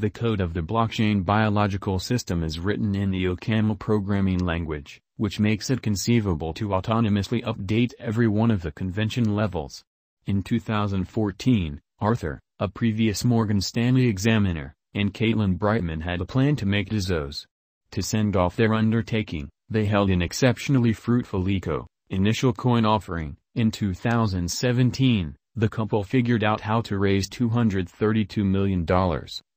The code of the blockchain biological system is written in the OCaml programming language, which makes it conceivable to autonomously update every one of the convention levels. In 2014, Arthur, a previous Morgan Stanley examiner, and Caitlin Brightman had a plan to make Tezos. To send off their undertaking, they held an exceptionally fruitful initial coin offering. In 2017, the couple figured out how to raise $232 million,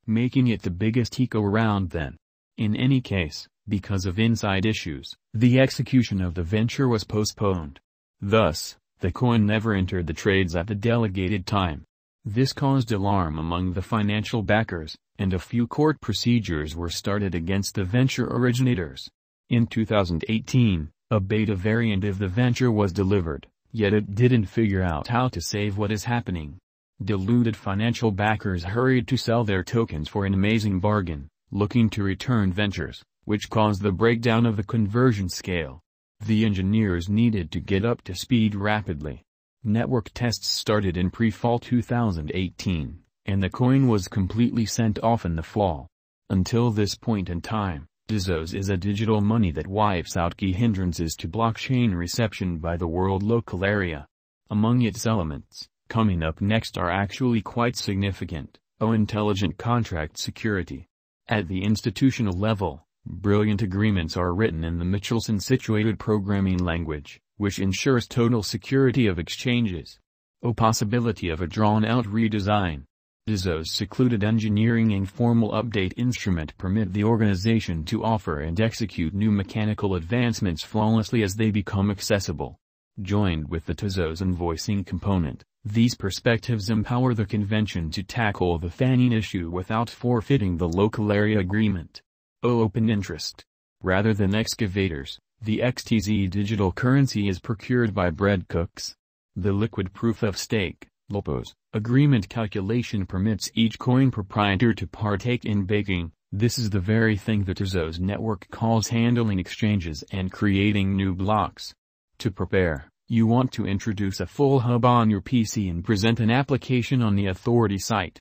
making it the biggest eco round then. In any case, because of inside issues, the execution of the venture was postponed. Thus, the coin never entered the trades at the delegated time. This caused alarm among the financial backers, and a few court procedures were started against the venture originators. In 2018, a beta variant of the venture was delivered, yet it didn't figure out how to save what is happening. Deluded financial backers hurried to sell their tokens for an amazing bargain, looking to return ventures, which caused the breakdown of the conversion scale. The engineers needed to get up to speed rapidly. Network tests started in pre-fall 2018, and the coin was completely sent off in the fall. Until this point in time, Tezos is a digital money that wipes out key hindrances to blockchain reception by the world local area. Among its elements, coming up next, are actually quite significant. Intelligent contract security. At the institutional level, brilliant agreements are written in the Michelson situated programming language, which ensures total security of exchanges. Possibility of a drawn-out redesign. Tezos' secluded engineering and formal update instrument permit the organization to offer and execute new mechanical advancements flawlessly as they become accessible. Joined with the Tezos invoicing component, these perspectives empower the convention to tackle the fanning issue without forfeiting the local area agreement. Open interest. Rather than excavators, the XTZ digital currency is procured by bread cooks. The liquid proof of stake (LPOS) agreement calculation permits each coin proprietor to partake in baking. This is the very thing the Tezos network calls handling exchanges and creating new blocks. To prepare, you want to introduce a full hub on your PC and present an application on the authority site.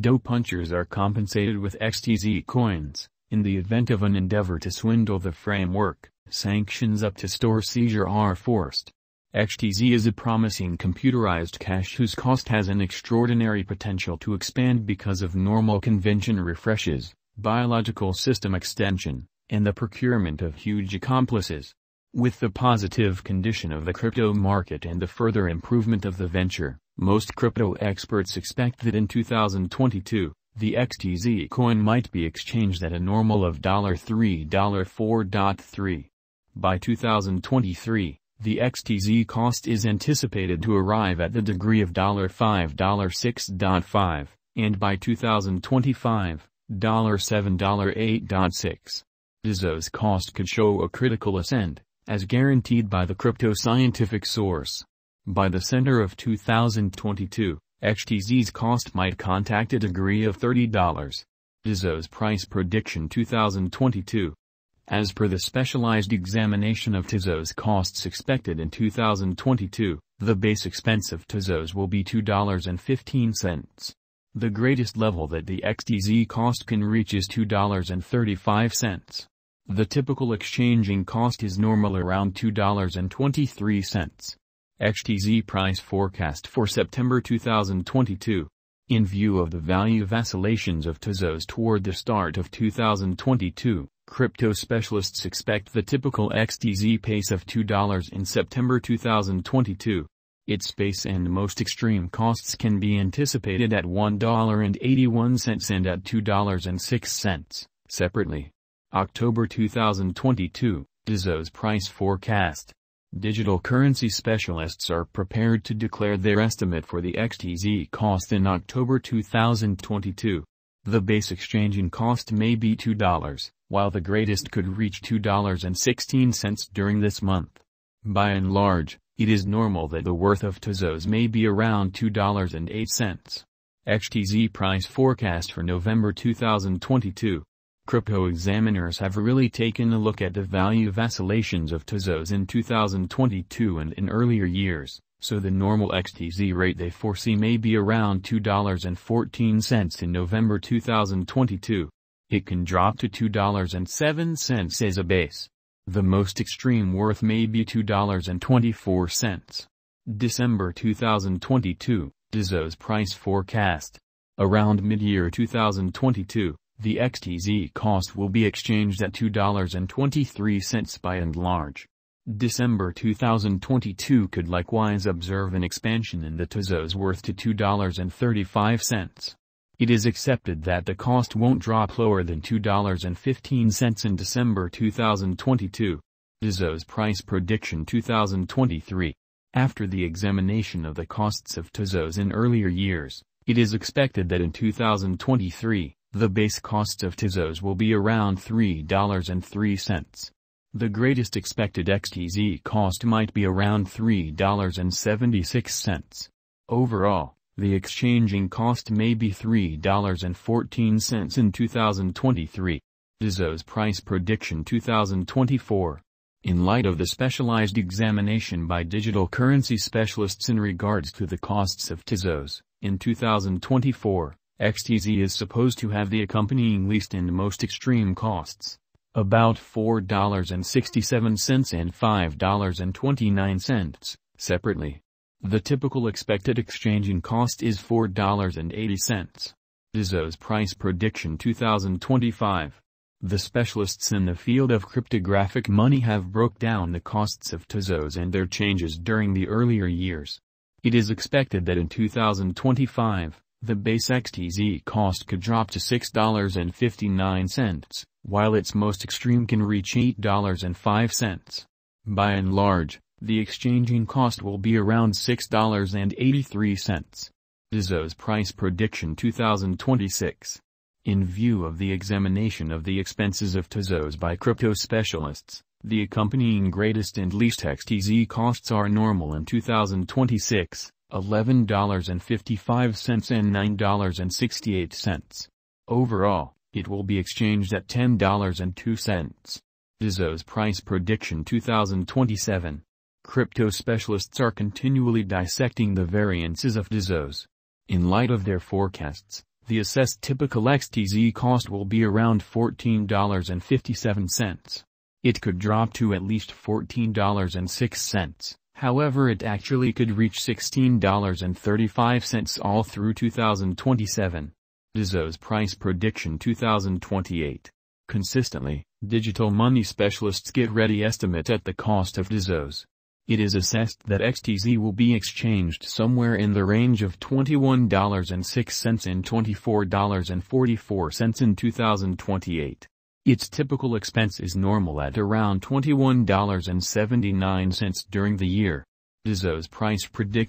Dough punchers are compensated with XTZ coins in the event of an endeavor to swindle the framework. Sanctions up to store seizure are forced. XTZ is a promising computerized cash whose cost has an extraordinary potential to expand because of normal convention refreshes, biological system extension, and the procurement of huge accomplices. With the positive condition of the crypto market and the further improvement of the venture, most crypto experts expect that in 2022, the XTZ coin might be exchanged at a normal of $3.4.3. By 2023, the XTZ cost is anticipated to arrive at the degree of $5.6.5, and by 2025, $7.8.6. Tezos cost could show a critical ascent, as guaranteed by the crypto scientific source. By the center of 2022, XTZ's cost might contact a degree of $30. Tezos price prediction 2022. As per the specialized examination of Tezos costs expected in 2022, the base expense of Tezos will be $2.15. The greatest level that the XTZ cost can reach is $2.35. The typical exchanging cost is normal around $2.23. XTZ price forecast for September 2022. In view of the value vacillations of Tezos toward the start of 2022, crypto specialists expect the typical XTZ pace of $2 in September 2022. Its base and most extreme costs can be anticipated at $1.81 and at $2.06, separately. October 2022, Tezos price forecast. Digital currency specialists are prepared to declare their estimate for the XTZ cost in October 2022. The base exchanging cost may be $2, while the greatest could reach $2.16 during this month. By and large, it is normal that the worth of Tezos may be around $2.08. XTZ price forecast for November 2022. Crypto examiners have really taken a look at the value vacillations of Tezos in 2022 and in earlier years, so the normal XTZ rate they foresee may be around $2.14 in November 2022. It can drop to $2.07 as a base. The most extreme worth may be $2.24. December 2022, Tezos price forecast. Around mid-year 2022, the XTZ cost will be exchanged at $2.23 by and large. December 2022 could likewise observe an expansion in the Tezos worth to $2.35. It is accepted that the cost won't drop lower than $2.15 in December 2022. Tezos price prediction 2023. After the examination of the costs of Tezos in earlier years, it is expected that in 2023, the base cost of Tezos will be around $3.03. The greatest expected XTZ cost might be around $3.76. Overall, the exchanging cost may be $3.14 in 2023. Tezos price prediction 2024. In light of the specialized examination by digital currency specialists in regards to the costs of Tezos, in 2024, XTZ is supposed to have the accompanying least and most extreme costs, about $4.67 and $5.29, separately. The typical expected exchanging cost is $4.80. Tezos price prediction 2025. The specialists in the field of cryptographic money have broke down the costs of Tezos and their changes during the earlier years. It is expected that in 2025, the base XTZ cost could drop to $6.59, while its most extreme can reach $8.05. By and large, the exchanging cost will be around $6.83. Tezos price prediction 2026. In view of the examination of the expenses of Tezos by crypto specialists, the accompanying greatest and least XTZ costs are normal in 2026, $11.55 and $9.68. Overall, it will be exchanged at $10.02. Tezos price prediction 2027. Crypto specialists are continually dissecting the variances of Tezos. In light of their forecasts, the assessed typical XTZ cost will be around $14.57. It could drop to at least $14.06, however it actually could reach $16.35 all through 2027. Tezos price prediction 2028. Consistently, digital money specialists get ready estimates at the cost of Tezos. It is assessed that XTZ will be exchanged somewhere in the range of $21.06 and $24.44 in 2028. Its typical expense is normal at around $21.79 during the year. Tezos price predict